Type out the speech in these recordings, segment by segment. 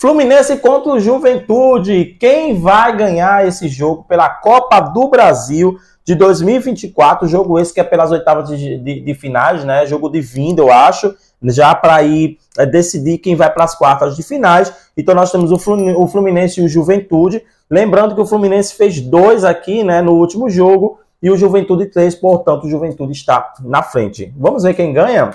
Fluminense contra o Juventude. Quem vai ganhar esse jogo pela Copa do Brasil de 2024? Jogo esse que é pelas oitavas de finais, né? Jogo de vinda, eu acho, já para ir decidir quem vai para as quartas de finais. Então nós temos o Fluminense e o Juventude. Lembrando que o Fluminense fez 2 aqui, né, no último jogo, e o Juventude 3, portanto o Juventude está na frente. Vamos ver quem ganha?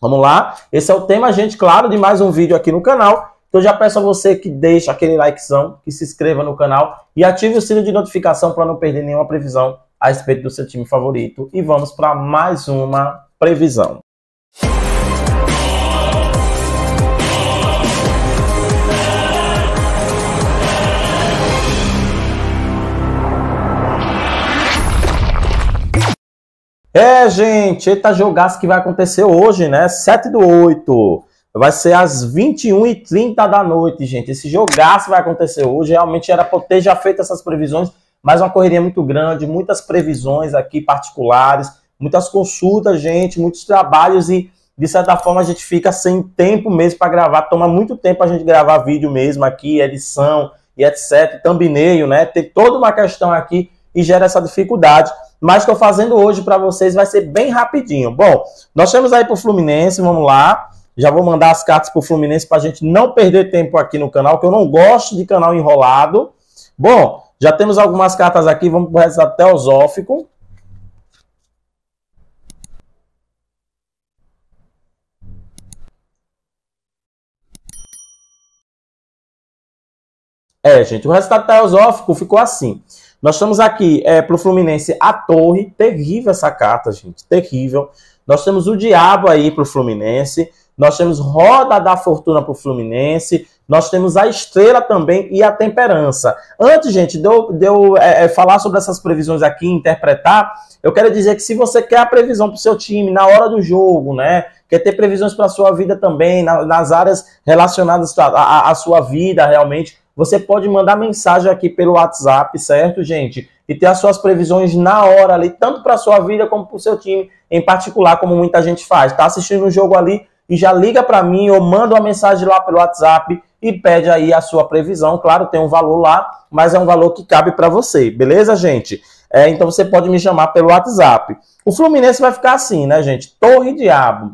Vamos lá. Esse é o tema, gente, claro, de mais um vídeo aqui no canal. Então já peço a você que deixe aquele likezão, que se inscreva no canal e ative o sino de notificação para não perder nenhuma previsão a respeito do seu time favorito. E vamos para mais uma previsão. É, gente, eita jogaço que vai acontecer hoje, né? 7/8. Vai ser às 21h30 da noite, gente. Esse jogaço vai acontecer hoje. Realmente era para eu ter já feito essas previsões, mas uma correria muito grande, muitas previsões aqui particulares, muitas consultas, gente, muitos trabalhos e, de certa forma, a gente fica sem tempo mesmo para gravar. Toma muito tempo a gente gravar vídeo mesmo aqui, edição e etc, thumbnail, né? Tem toda uma questão aqui e gera essa dificuldade. Mas estou fazendo hoje para vocês, vai ser bem rapidinho. Bom, nós temos aí para o Fluminense, vamos lá. Já vou mandar as cartas para o Fluminense para a gente não perder tempo aqui no canal, que eu não gosto de canal enrolado. Bom, já temos algumas cartas aqui, vamos para o resultado teosófico. É, gente, o resultado teosófico ficou assim. Nós estamos aqui para o Fluminense a Torre, terrível essa carta, gente, terrível. Nós temos o Diabo aí para o Fluminense, nós temos Roda da Fortuna para o Fluminense, nós temos a Estrela também e a Temperança. Antes, gente, de eu falar sobre essas previsões aqui, interpretar, eu quero dizer que se você quer a previsão para o seu time na hora do jogo, né, quer ter previsões para a sua vida também, nas áreas relacionadas à sua vida realmente, você pode mandar mensagem aqui pelo WhatsApp, certo, gente? E ter as suas previsões na hora ali, tanto para a sua vida como para o seu time em particular, como muita gente faz. Tá assistindo um jogo ali e já liga para mim ou manda uma mensagem lá pelo WhatsApp e pede aí a sua previsão. Claro, tem um valor lá, mas é um valor que cabe para você, beleza, gente? Então você pode me chamar pelo WhatsApp. O Fluminense vai ficar assim, né, gente? Torre e Diabo.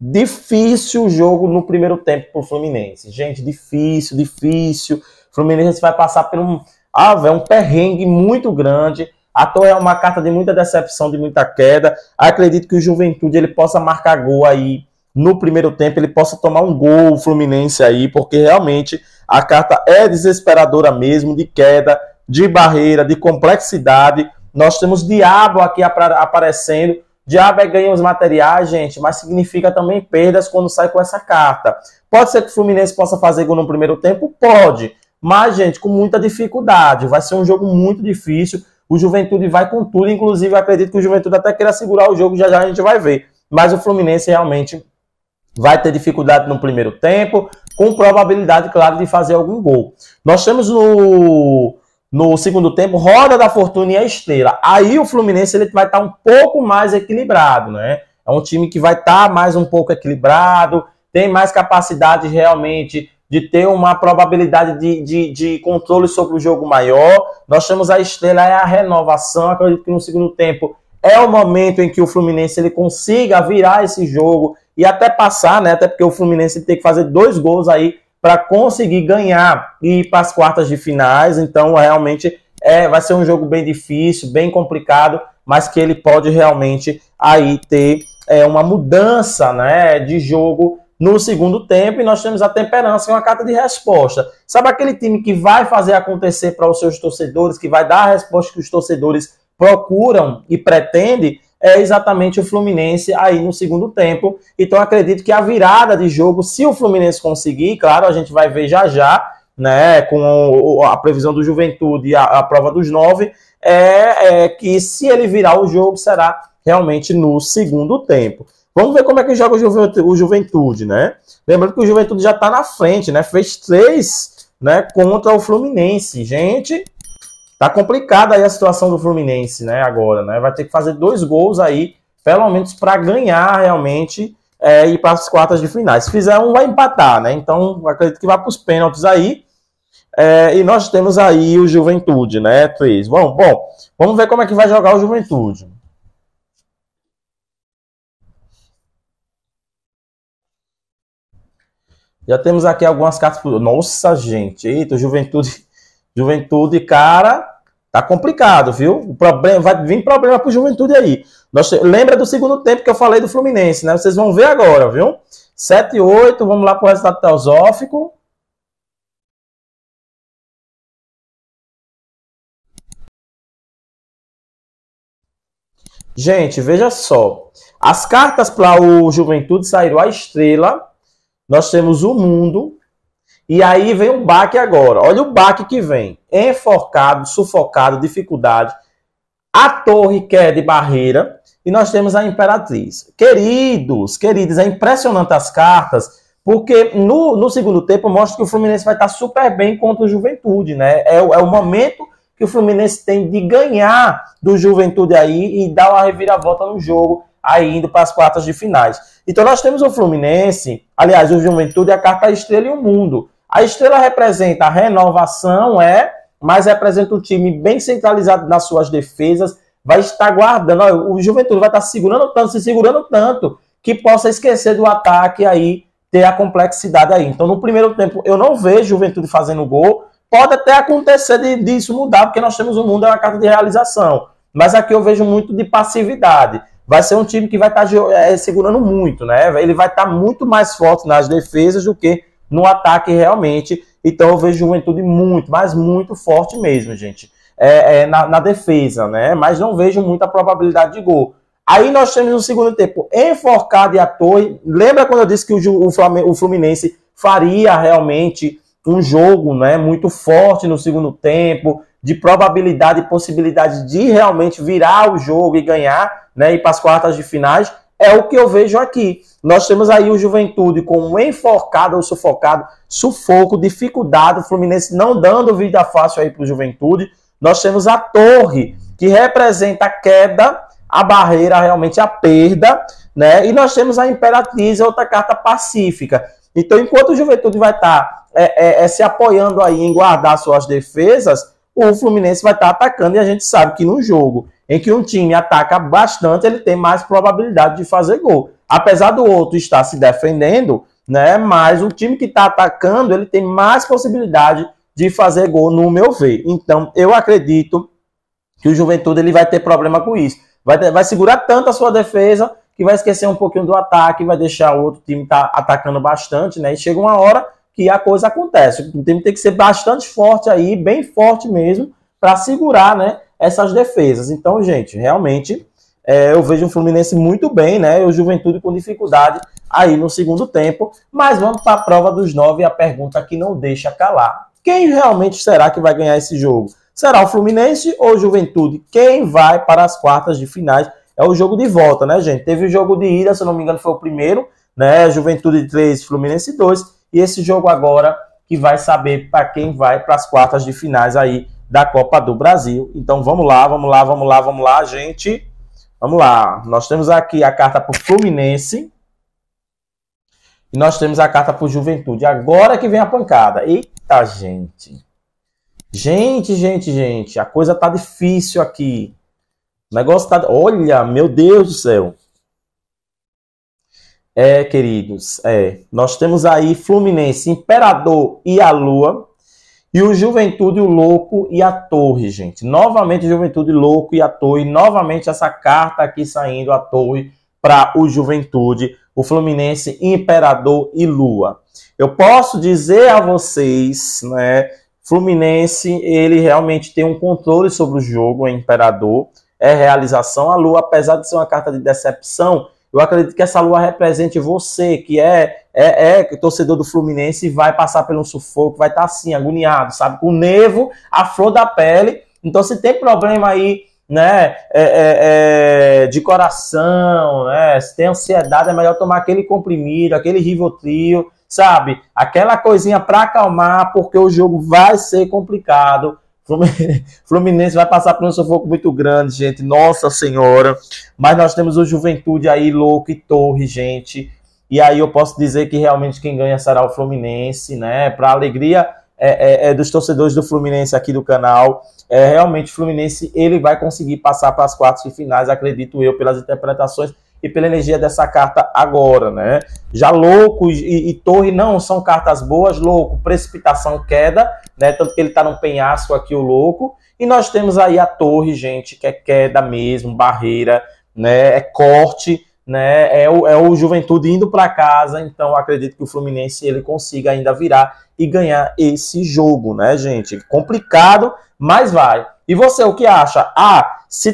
Difícil o jogo no primeiro tempo pro Fluminense. Gente, difícil, difícil. Fluminense vai passar por um perrengue muito grande. A Torre é uma carta de muita decepção, de muita queda. Acredito que o Juventude ele possa marcar gol aí no primeiro tempo, ele possa tomar um gol o Fluminense aí, porque realmente a carta é desesperadora mesmo, de queda, de barreira, de complexidade. Nós temos Diabo aqui aparecendo. Diabo é ganhar os materiais, gente, mas significa também perdas quando sai com essa carta. Pode ser que o Fluminense possa fazer gol no primeiro tempo? Pode. Mas, gente, com muita dificuldade. Vai ser um jogo muito difícil. O Juventude vai com tudo. Inclusive, acredito que o Juventude até queira segurar o jogo. Já já a gente vai ver. Mas o Fluminense realmente vai ter dificuldade no primeiro tempo. Com probabilidade, claro, de fazer algum gol. Nós temos no segundo tempo Roda da Fortuna e a Estrela. Aí o Fluminense ele vai estar um pouco mais equilibrado, né? É um time que vai estar mais um pouco equilibrado. Tem mais capacidade realmente de ter uma probabilidade de controle sobre o jogo maior. Nós temos a Estrela, é a renovação. Acredito que no segundo tempo é o momento em que o Fluminense ele consiga virar esse jogo e até passar, né? Até porque o Fluminense tem que fazer 2 gols aí para conseguir ganhar e ir para as quartas de finais. Então, realmente, vai ser um jogo bem difícil, bem complicado, mas que ele pode realmente aí ter uma mudança, né, de jogo no segundo tempo. E nós temos a Temperança, que é uma carta de resposta. Sabe aquele time que vai fazer acontecer para os seus torcedores, que vai dar a resposta que os torcedores procuram e pretendem? É exatamente o Fluminense aí no segundo tempo. Então acredito que a virada de jogo, se o Fluminense conseguir, claro, a gente vai ver já já, né, com a previsão do Juventude e a prova dos 9, que se ele virar o jogo, será realmente no segundo tempo. Vamos ver como é que joga o Juventude, né? Lembrando que o Juventude já está na frente, né? Fez 3, né, contra o Fluminense. Gente, tá complicada aí a situação do Fluminense, né, agora, né? Vai ter que fazer 2 gols aí, pelo menos, para ganhar realmente ir para as quartas de finais. Se fizer um, vai empatar, né? Então, acredito que vai para os pênaltis aí. E nós temos aí o Juventude, né, Tris? Bom, vamos ver como é que vai jogar o Juventude. Já temos aqui algumas cartas. Nossa, gente. Eita, Juventude, cara. Tá complicado, viu? O problema, vai vir problema pro Juventude aí. Lembra do segundo tempo que eu falei do Fluminense, né? Vocês vão ver agora, viu? 7-8, vamos lá pro resultado teosófico. Gente, veja só. As cartas para o Juventude saíram a estrela. Nós temos o mundo. E aí vem um baque agora. Olha o baque que vem. Enforcado, sufocado, dificuldade. A torre queda e barreira. E nós temos a imperatriz. Queridos, é impressionante as cartas. Porque no segundo tempo mostra que o Fluminense vai estar super bem contra o Juventude, né? É o momento que o Fluminense tem de ganhar do Juventude aí e dar uma reviravolta no jogo. Aí indo para as quartas de finais. Então nós temos o Fluminense, aliás, o Juventude, a carta a estrela e o mundo. A estrela representa a renovação, mas representa um time bem centralizado nas suas defesas, vai estar guardando, olha, o Juventude vai estar se segurando tanto, que possa esquecer do ataque aí, ter a complexidade aí. Então no primeiro tempo eu não vejo o Juventude fazendo gol, pode até acontecer disso mudar, porque nós temos o mundo, é uma carta de realização, mas aqui eu vejo muito de passividade. Vai ser um time que vai estar segurando muito, né? Ele vai estar muito mais forte nas defesas do que no ataque realmente. Então eu vejo o Juventude muito, mas muito forte mesmo, gente. Na defesa, né? Mas não vejo muita probabilidade de gol. Aí nós temos no segundo tempo enforcado e a torre. Lembra quando eu disse que o Fluminense faria realmente um jogo, né, muito forte no segundo tempo, de probabilidade e possibilidade de realmente virar o jogo e ganhar, né, e para as quartas de finais, é o que eu vejo aqui. Nós temos aí o Juventude com um enforcado ou sufocado, sufoco, dificuldade, o Fluminense não dando vida fácil aí para o Juventude. Nós temos a torre, que representa a queda, a barreira, realmente a perda, né, e nós temos a imperatriz, outra carta pacífica. Então, enquanto o Juventude vai estar se apoiando aí em guardar suas defesas, o Fluminense vai estar atacando, e a gente sabe que num jogo em que um time ataca bastante, ele tem mais probabilidade de fazer gol. Apesar do outro estar se defendendo, né, mas o time que está atacando, ele tem mais possibilidade de fazer gol, no meu ver. Então, eu acredito que o Juventude ele vai ter problema com isso. Vai segurar tanto a sua defesa que vai esquecer um pouquinho do ataque, vai deixar o outro time estar atacando bastante, né, e chega uma hora que a coisa acontece. O time tem que ser bastante forte aí, bem forte mesmo, para segurar, né, essas defesas. Então, gente, realmente eu vejo o Fluminense muito bem, né, e o Juventude com dificuldade aí no segundo tempo. Mas vamos para a prova dos 9, a pergunta que não deixa calar. Quem realmente será que vai ganhar esse jogo? Será o Fluminense ou o Juventude? Quem vai para as quartas de finais? É o jogo de volta, né, gente? Teve o jogo de ida, se não me engano, foi o primeiro, né, Juventude 3, Fluminense 2. E esse jogo agora que vai saber para quem vai para as quartas de finais aí da Copa do Brasil. Então vamos lá, gente. Vamos lá. Nós temos aqui a carta para o Fluminense. E nós temos a carta para o Juventude. Agora que vem a pancada. Eita, gente. Gente. A coisa tá difícil aqui. O negócio tá... Olha, meu Deus do céu. Queridos, nós temos aí Fluminense, Imperador e a Lua, e o Juventude, o Louco e a Torre, gente. Novamente o Juventude, Louco e a Torre, novamente essa carta aqui saindo, a Torre, para o Juventude, o Fluminense, Imperador e Lua. Eu posso dizer a vocês, né, Fluminense, ele realmente tem um controle sobre o jogo, é Imperador, é realização, a Lua, apesar de ser uma carta de decepção, eu acredito que essa lua represente você, que é torcedor do Fluminense e vai passar pelo sufoco, vai estar assim, agoniado, sabe? Com o nervo, a flor da pele. Então, se tem problema aí, né, de coração, né, se tem ansiedade, é melhor tomar aquele comprimido, aquele Rivotril, sabe? Aquela coisinha para acalmar, porque o jogo vai ser complicado. Fluminense vai passar por um sufoco muito grande, gente. Nossa Senhora. Mas nós temos o Juventude aí, Louco e Torre, gente. E aí eu posso dizer que realmente quem ganha será o Fluminense, né? Para alegria dos torcedores do Fluminense aqui do canal, realmente o Fluminense ele vai conseguir passar para as quartas de finais, acredito eu, pelas interpretações e pela energia dessa carta agora, né? Já Louco e Torre não são cartas boas. Louco, precipitação, queda, né? Tanto que ele tá num penhasco aqui, o Louco. E nós temos aí a Torre, gente, que é queda mesmo, barreira, né? É corte, né? É o Juventude indo para casa. Então acredito que o Fluminense ele consiga ainda virar e ganhar esse jogo, né, gente? Complicado, mas vai. E você, o que acha? Ah, se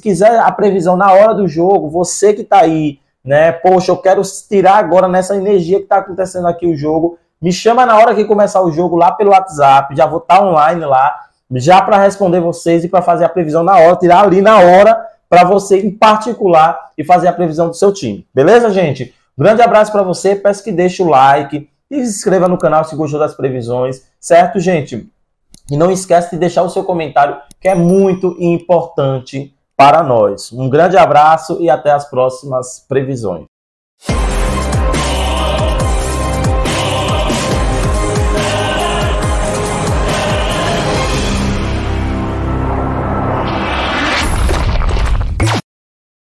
quiser a previsão na hora do jogo, você que tá aí, né? Poxa, eu quero tirar agora nessa energia que tá acontecendo aqui o jogo. Me chama na hora que começar o jogo lá pelo WhatsApp, já vou estar online lá, já para responder vocês e para fazer a previsão na hora, tirar ali na hora para você em particular e fazer a previsão do seu time. Beleza, gente? Grande abraço para você, peço que deixe o like e se inscreva no canal se gostou das previsões, certo, gente? E não esquece de deixar o seu comentário, que é muito importante para nós. Um grande abraço e até as próximas previsões.